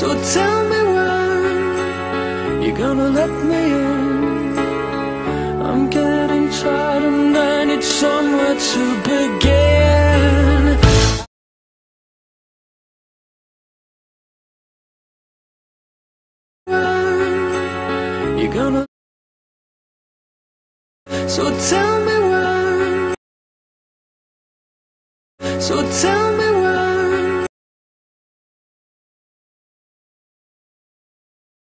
So tell me when you're gonna let me in. I'm getting tired and I need somewhere to begin. You're gonna. So tell me when. So tell me.